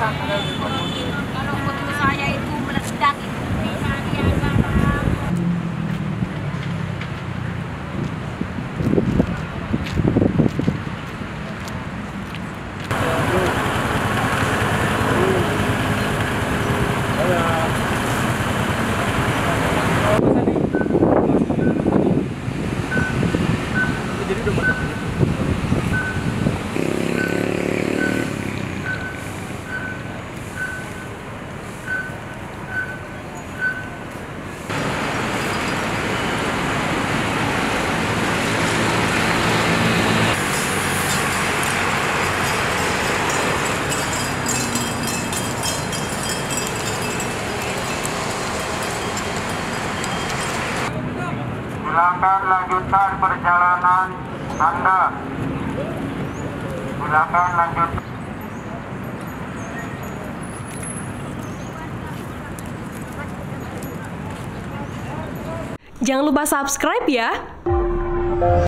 Kalau foto saya itu meledak itu. Silakan lanjutkan perjalanan Anda. Silakan lanjutkan. Jangan lupa subscribe ya.